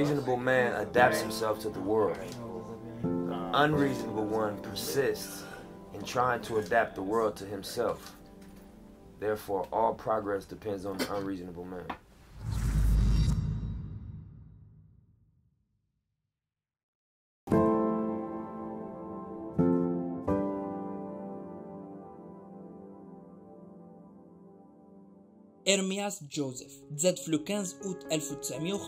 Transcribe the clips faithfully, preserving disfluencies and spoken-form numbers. Reasonable man adapts himself to the world. The unreasonable one persists in trying to adapt the world to himself. Therefore, all progress depends on the unreasonable man. إرمياس جوزيف تزاد في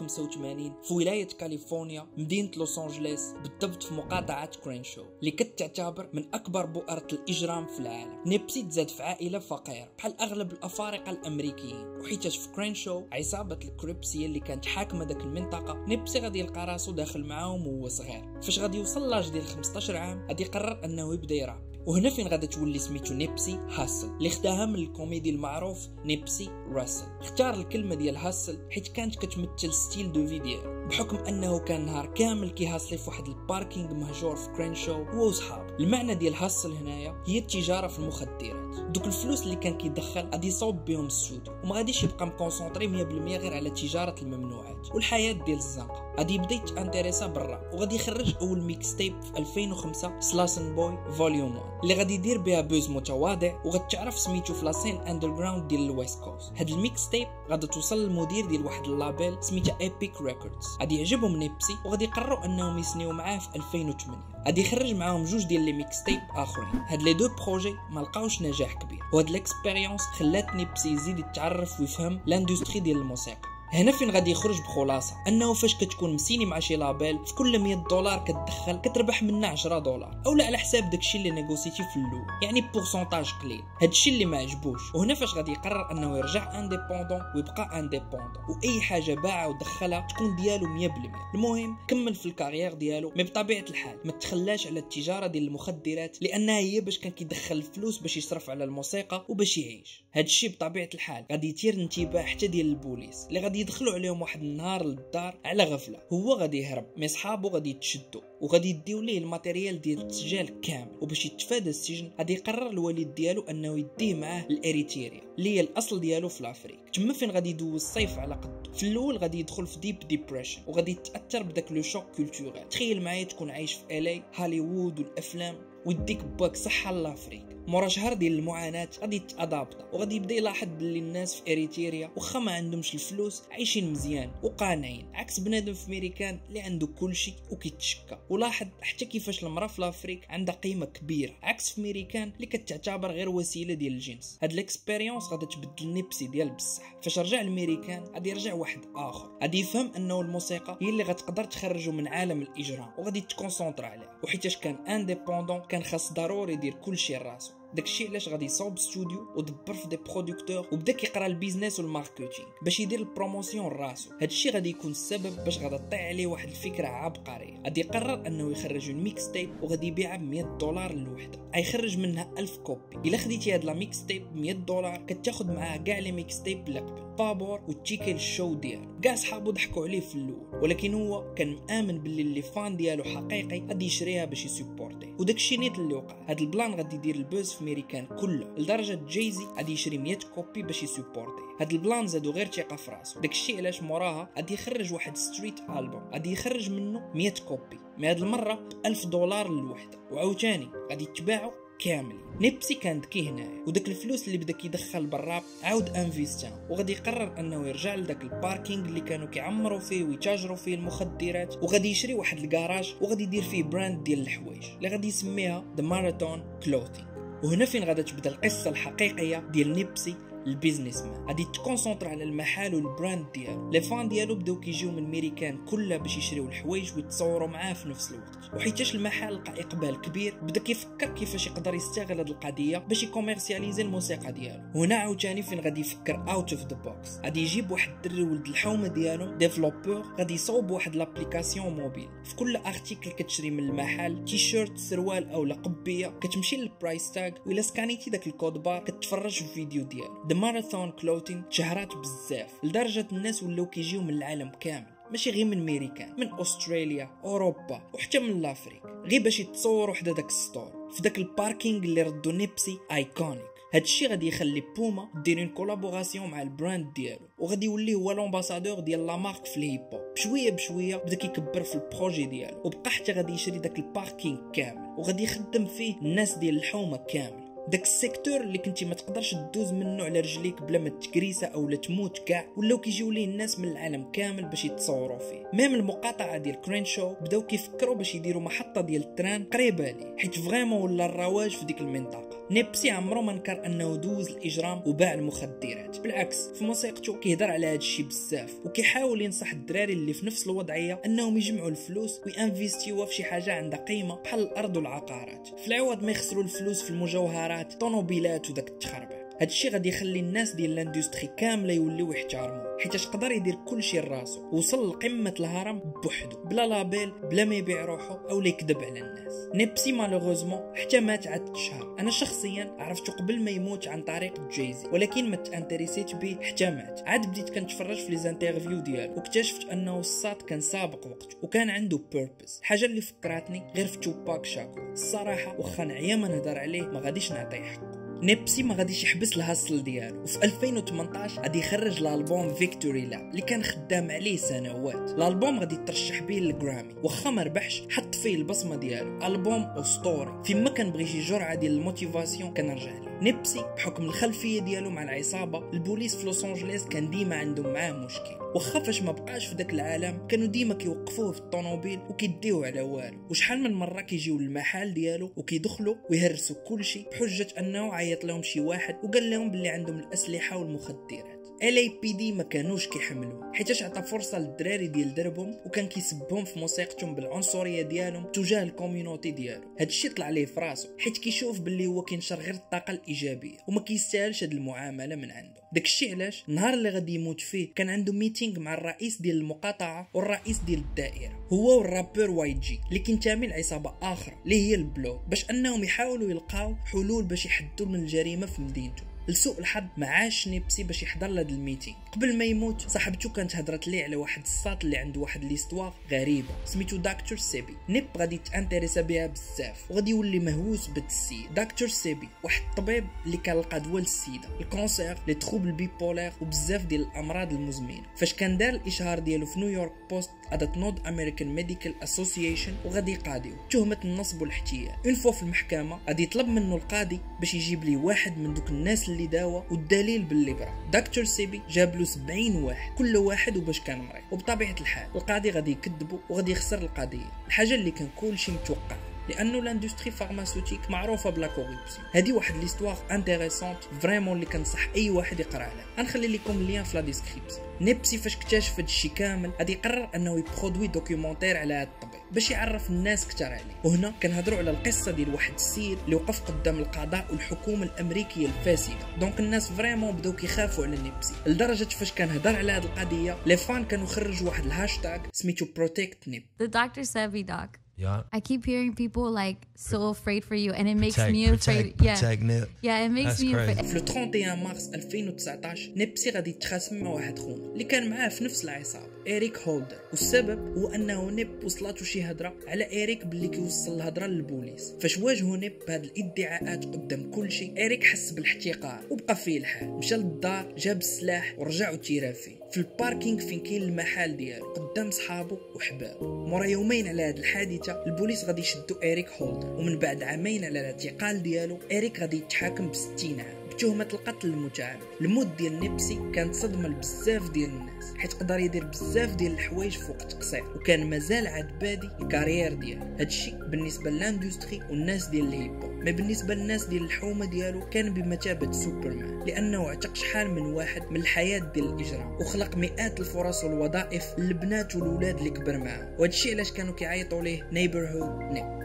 خمسة وثمانين في ولاية كاليفورنيا مدينة لوس أنجليس، بالضبط في مقاطعة كرينشو اللي كتعتبر من أكبر بؤرة الإجرام في العالم. نيبسي تزاد في عائلة فقيرة بحال أغلب الأفارقة الأمريكيين، وحيتاش في كرينشو عصابة الكريبسية اللي كانت حاكمة داك المنطقة، نيبسي غادي يلقى راسو داخل معاهم وهو صغير. فاش غادي يوصل لاج ديال خمسطاش عام غادي يقرر أنه يبدا يراب، وهنا فين غادا تولي سميتو نيبسي هاسل اللي خداها من الكوميدي المعروف نيبسي راسل. اختار الكلمه ديال هاسل حيت كانت كتمثل ستيل دو في ديالو، بحكم انه كان نهار كامل كيهاسلي في واحد الباركينغ مهجور في كرينشو هو وصحابو. المعنى ديال هاسل هنايا هي التجاره في المخدرات، دوك الفلوس اللي كان كيدخل غادي يصوب بهم السود وما غاديش يبقى مكونسونطري مية بالمية غير على تجاره الممنوعات والحياه ديال الزنقه. غادي يبدا يتانتيريسا برا وغادي يخرج اول ميكس تيب في ألفين وخمسة سلاسن بوي فوليوم واحد اللي غادي يدير بها بوز متواضع وغتعرف سميتو في لاسين اندرغراوند ديال الويست كوست. هاد الميكس تيب غادي توصل للمدير ديال واحد اللابيل سميتها ايبيك ريكوردز، غادي يعجبهم نيبسي وغادي يقرروا انهم يسنيو معاه في ألفين وثمانية. غادي يخرج معاهم جوج ديال لي ميكس تيب اخرين، هاد لي دو بروجي ما لقاوش نجاح كبير، وهاد الاكسبيريونس خلات نيبسي يزيد يتعرف ويفهم لاندستري ديال الموسيقى. هنا فين غادي يخرج بخلاصه انه فاش كتكون مسيني مع شي لابيل في كل مية دولار كتدخل كتربح منها عشرة دولار اولا على حساب داكشي اللي نيغوسيتي في الاول، يعني بورسونتاج قليل. هادشي اللي ما عجبوش، وهنا فاش غادي يقرر انه يرجع انديبوندون ويبقى انديبوندون واي حاجه باعها ودخلها تكون ديالو مية بالمية. المهم كمل في الكارير ديالو، مي بطبيعه الحال ما تخلاش على التجاره ديال المخدرات لانها هي باش كان كيدخل الفلوس باش يصرف على الموسيقى وباش يعيش. هادشي بطبيعه الحال غادي يثير الانتباه حتى ديال البوليس اللي غادي يدخلوا عليهم واحد النهار للدار على غفله. هو غادي يهرب، مي صحابو غادي يتشدوا وغادي يديو ليه الماتيريال ديال السجال كامل، وباش يتفادى السجن غادي يقرر الوالد ديالو انه يديه معاه لإريتريا اللي هي الاصل ديالو في لافريك، تما فين غادي يدوز الصيف على قدو. في الاول غادي يدخل في ديب ديبريشن وغادي يتاثر بداك لو شوك كولتورال. تخيل معايا تكون عايش في الاي هوليوود والافلام ويديك باك صحه لافريك، مورا شهر ديال المعاناه غادي يتادابط وغادي يبدا يلاحظ باللي الناس في إريتريا واخا ما عندهمش الفلوس عايشين مزيان وقانعين، عكس بنادم في ميريكان اللي عنده كلشي وكيتشكى. ولاحظ حتى كيفاش المراه في لافريك عندها قيمه كبيره عكس في ميريكان اللي كتعتبر غير وسيله ديال الجنس. هاد الاكسبيريونس غادي تبدل نيبسي ديال بصح، فاش رجع لميريكان غادي يرجع واحد اخر، غادي يفهم انه الموسيقى هي اللي غتقدر تخرجو من عالم الاجرام وغادي تكونسونطرا عليها، وحيتاش كان انديبوندون كان خاص ضروري يدير كلشي راسو. داكشي علاش غادي يصاوب ستوديو ودبر في دي برودكتور وبدا كيقرا البيزنس والماركتينغ باش يدير البروموسيون راسو. هادشي غادي يكون السبب باش غادي تطيع عليه واحد الفكره عبقريه، غادي يقرر انه يخرج ميكس تيب وغادي يبيعها ب مية دولار الوحده، غيخرج منها ألف كوبي. الا خديتي هاد لا ميكس تيب ب مية دولار كتاخد معاها كاع لي ميكس تيب اللي قبل بابور والتيكي الشو ديالو. كاع صحابو ضحكوا عليه في الاول، ولكن هو كان مآمن باللي اللي فان ديالو حقيقي غادي يشريها باش يسبورتي، وداكشي نيت اللي وقع. هاد البلان غادي يدير البوز في ميريكان كله لدرجه جايزي غادي يشري مية كوبي باش يسبورتي. هاد البلان زادو غير ثقه في راسو، داكشي علاش موراها غادي يخرج واحد ستريت البوم غادي يخرج منه مية كوبي، مي هاد المره ب ألف دولار للوحده، وعاوتاني غادي يتباعو كامل. نيبسي كان ذكي هنايا، وداك الفلوس اللي بدا كيدخل بالراب عاود انفيستان وغادي يقرر انه يرجع لذاك الباركينغ اللي كانوا كيعمروا فيه ويتاجروا فيه المخدرات، وغادي يشري واحد الكراج وغادي يدير فيه براند ديال الحوايج اللي غادي يسميها The Marathon Clothing. وهنا فين غادا تبدا القصه الحقيقيه ديال نيبسي البيزنس مان، غادي تكونسونطر على المحل والبراند ديالو. لي فان ديالو بداو كيجيو من ميريكان كلها باش يشريو الحوايج ويتصوروا معاه في نفس الوقت، وحيتاش المحل لقى اقبال كبير بدا كيفكر كيفاش يقدر يستغل هاد القضيه باش يكوميرسياليزي الموسيقى ديالو. وهنا عاوتاني فين غادي يفكر اوت اوف ذا بوكس، غادي يجيب واحد الدري ولد الحومه ديالو ديفلوبور، غادي يصاوب واحد لابليكاسيون موبيل في كل ارتيكل كتشري من المحل تيشيرت سروال اولا قبيه كتمشي للبرايس تاغ، ولا سكانيتي داك الكود بار كتفرج في الفيديو ديالو. ماراثون كلوتين شهرات بزاف لدرجه الناس ولاو كيجيو من العالم كامل، ماشي غير من ميريكان، من أستراليا أوروبا وحتى من لافريك، غير باش يتصوروا حدا داك السطور في داك الباركينغ اللي ردو نيبسي ايكونيك. هادشي غادي يخلي بوما ديرين كولابوراسيون مع البراند ديالو وغادي يولي هو لومباسادور ديال لا مارك في الهيبوب. بشويه بشويه بدا كيكبر في البروجي ديالو وبقى حتى غادي يشري داك الباركينغ كامل وغادي يخدم فيه الناس ديال الحومه كامل، داك السيكتور اللي كنتي ما تقدرش تدوز منه على رجليك بلا ما تكريسه او لا تموت كاع، ولاو كيجيو ليه الناس من العالم كامل باش يتصوروا فيه. ميم المقاطعه ديال كرينشو بداو كيفكروا باش يديروا محطه ديال التران قريبه ليه حيت فريمون ولا الرواج في ديك المنطقه. نيبسي عمرو ما انكر انه دوز الاجرام وباع المخدرات، بالعكس في موسيقته كيهضر على هذا الشيء بزاف وكيحاول ينصح الدراري اللي في نفس الوضعيه انهم يجمعوا الفلوس وينفيستيوها في شي حاجه عندها قيمه بحال الارض والعقارات في العوض ما يخسروا الفلوس في المجوهرات طونوبيلات وداك التخربع. هادشي غادي يخلي الناس ديال لاندستري كامله يوليو يحترموه حيت قدر يدير كلشي لراسو، وصل لقمه الهرم بوحدو بلا لابيل بلا ما يبيع روحو او لا يكذب على الناس. نيبسي مالوغوزمون حتى مات عاد تشهر، انا شخصيا عرفتو قبل ما يموت عن طريق الجيزي ولكن ما تانتريسيت بيه حتى مات، عاد بديت كنتفرج في لي زانترفيو ديالو واكتشفت انه الصاد كان سابق وقته وكان عنده بيربز، حاجه اللي فكراتني غير في توباك شاكو. الصراحه واخا نعيا ما نهضر عليه ما غاديش نعطيه حقه. نيبسي ما غاديش يحبس الهاسل ديالو وفي ألفين وثمنطاش غادي يخرج الالبوم فيكتوري لاب اللي كان خدام عليه سنوات. الالبوم غادي يترشح بيه للغرامي واخا ما ربحش حط فيه البصمه ديالو، البوم اسطوري فيما كنبغي شي جرعه ديال الموتيفاسيون كنرجع ليه. نيبسي بحكم الخلفيه ديالو مع العصابه البوليس في لوس انجليس كان ديما عندهم معاه مشكل، واخا فاش ما بقاش في داك العالم كانوا ديما كيوقفوه في الطونوبيل وكيديوه على والو، وشحال من مره كيجيو للمحل ديالو وكيدخلوا ويهرسوا كلشي بحجه انه عيط لهم شي واحد وقال لهم باللي عندهم الاسلحه والمخدرات. إل إيه بي دي ما كانوش كيحملوه حيتاش عطى فرصه للدراري ديال دربهم وكان كيسبهم في موسيقتهم بالعنصريه ديالهم تجاه الكوميونيتي ديالو. هادشي طلع ليه في راسو حيت كيشوف باللي هو كينشر غير الطاقه الايجابيه وما كيستاهلش هاد المعامله من عنده. داكشي علاش النهار اللي غادي يموت فيه كان عنده ميتينغ مع الرئيس ديال المقاطعه والرئيس ديال الدائره هو والرابر واي جي اللي كينتمي لعصابه اخرى اللي هي البلو باش انهم يحاولوا يلقاو حلول باش يحدوا من الجريمه في مدينته. لسوء الحظ ما عاش نيبسي باش يحضر لهاد الميتينغ. قبل ما يموت صاحبته كانت هضرت ليه على واحد الساط اللي عنده واحد ليستوار غريبه سميتو دكتور سيبي. نيب غادي يتانتريسا بها بزاف وغادي يولي مهووس بالسيد. دكتور سيبي واحد الطبيب اللي كنلقى دواء للسيده الكونسير لي تروبل بيبولير وبزاف ديال الامراض المزمنه. فاش كان دار الاشهار ديالو في نيويورك بوست قضت نود امريكان ميديكال اسوسيشن وغادي يقاضيو تهمه النصب والاحتيال. اون فوا في المحكمه غادي يطلب منه القاضي باش يجيب ليه واحد من دوك الناس اللي داوا والدليل باللي برا. دكتور سيبي جاب له سبعين واحد كل واحد وباش كان مريض، وبطبيعه الحال القاضي غادي يكذبوا وغادي يخسر القضيه، الحاجه اللي كان كلشي متوقع لانه لاندستري فارماسيوتيك معروفه بلا كوربسيون. هذه واحد ليستوار انتريسونت فريمون اللي كنصح اي واحد يقرا عليها، غنخلي لكم اللين في لا ديسكريبسيون. نيبسي فاش اكتشف هادشي كامل غادي يقرر انه يبرودوي دوكيومونتير على هاد الطبيب باش يعرف الناس كثر عليه، وهنا كنهضروا على القصه ديال واحد السيد اللي وقف قدام القضاء والحكومه الامريكيه الفاسده، دونك الناس فريمون بداو كيخافوا على نيبسي لدرجه فاش كنهضر على هاد القضيه لي فان كانوا خرجوا واحد الهاشتاغ سميتو بروتيكت نيب. دكتور سيبي دوك. Yeah. I keep hearing people like so afraid for you and it makes protect, me afraid. Protect, yeah. Protect Nip. Yeah, it makes That's me crazy. afraid. في ثلاثة وعشرين مارس ألفين وتسعطاش نيبسي غادي يتخاصم مع واحد خونا اللي كان معاه في نفس العصابه إريك هولدر، والسبب هو انه نيب وصلاتو شي هضره على إريك باللي كيوصل الهضره للبوليس. فاش واجهو نيب بهاد الادعاءات قدام كلشي إريك حس بالاحتقار وبقى فيه الحال، مشى للدار جاب السلاح ورجع وتيرا فيه في الباركينغ فين كاين المحل ديالو قدام صحابو وحبابو. مورا يومين على هاد الحادثه البوليس غادي يشدو إريك هولدر، ومن بعد عامين على الاعتقال ديالو إريك غادي يتحاكم بستين عام تهمه القتل المتعمد. الموت ديال نيبسي كانت صدمه لبزاف ديال الناس حيت قدر يدير بزاف ديال الحوايج في وقت قصير وكان مازال عاد بادي الكارير ديالو. هادشي بالنسبه للاندستري والناس ديال الهيبوب، ما بالنسبه للناس ديال الحومه ديالو كان بمثابه سوبرمان لانه عتق شحال من واحد من الحياه ديال الاجرام وخلق مئات الفرص والوظائف للبنات والولاد اللي كبر معاهم، وهادشي علاش كانوا كيعيطوا ليه نيبرهود نيب.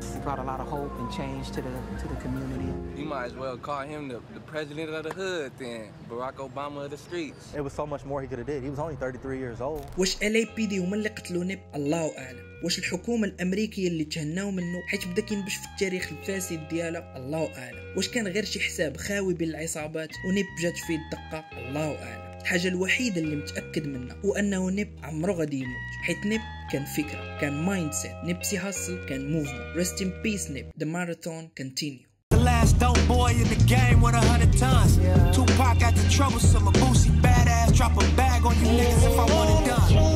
You might as well call him the, the president of the hood then, Barack Obama of the streets. It was so much more he could have did. He was only thirty-three years old. واش إل إيه بي دي هما اللي قتلوا نيب؟ الله اعلم. واش الحكومه الامريكيه اللي تهناو منه حيت بدا كينبش في التاريخ الفاسد ديالها؟ الله اعلم. واش كان غير شي حساب خاوي بين العصابات ونيب جات فيه الدقه؟ الله اعلم. الحاجه الوحيده اللي متاكد منها هو انه نيب عمره غادي يموت حيت نيب كان فكره، كان مايند سيت. نيبسي هاسل كان موفمون. ريست ان بيس نيب. ذا ماراثون كونتينيو. Dope boy in the game with a hundred tons. Yeah. Tupac got the troublesome, a boozy badass. Drop a bag on you niggas if I want it done.